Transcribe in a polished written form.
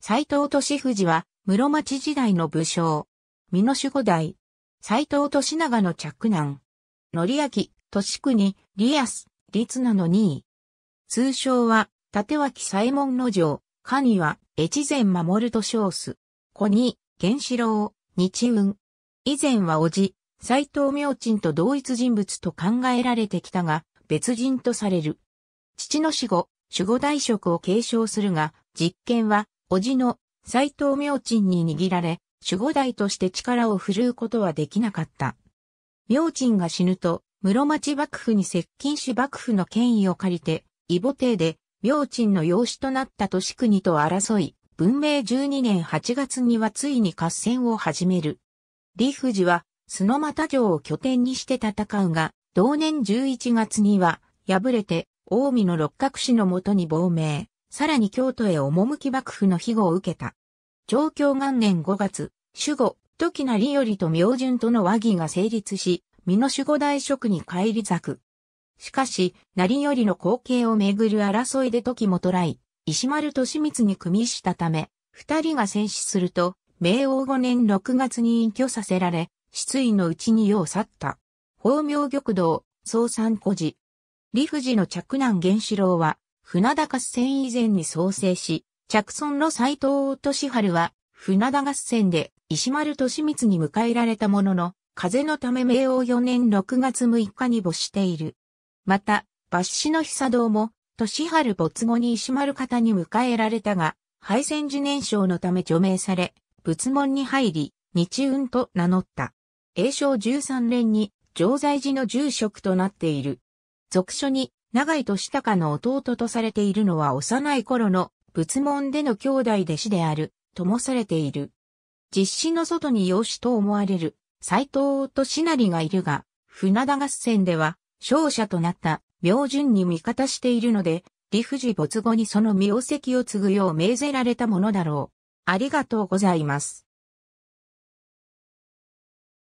斎藤利藤は、室町時代の武将。美濃守護代。斎藤利長の嫡男。則明、利国、利安、利綱の二位。通称は、立脇左衛門之丞、冠は、越前守と称す。子に、源四郎、日運。以前は叔父、斎藤明珍と同一人物と考えられてきたが、別人とされる。父の死後、守護代職を継承するが、実権は、叔父の斎藤明珍に握られ、守護代として力を振るうことはできなかった。明珍が死ぬと、室町幕府に接近し幕府の権威を借りて、異母弟で、明珍の養子となった利国と争い、文明12年8月にはついに合戦を始める。利藤は、角又城を拠点にして戦うが、同年11月には、敗れて、近江の六角氏のもとに亡命、さらに京都へ赴き幕府の庇護を受けた。貞享元年5月、守護、時成頼と明順との和議が成立し、美濃守護代職に返り咲く。しかし、成頼の後継をめぐる争いで時元来、石丸利光に組みしたため、二人が戦死すると、明応5年6月に隠居させられ、失意のうちに世を去った。法名玉堂、創三孤児。利藤の嫡男源四郎は、船田合戦以前に創生し、嫡孫の斎藤利春は、船田合戦で石丸利光に迎えられたものの、風のため明応4年6月6日に没している。また、抜歯の久堂も、利春没後に石丸方に迎えられたが、敗戦自念傷のため除名され、仏門に入り、日運と名乗った。永正13年に、常在寺の住職となっている。俗書に、永井利高の弟とされているのは幼い頃の、仏門での兄弟弟子である、ともされている。実子の外に養子と思われる、斎藤利成がいるが、船田合戦では、勝者となった、明順に味方しているので、利藤没後にその名跡を継ぐよう命ぜられたものだろう。ありがとうございます。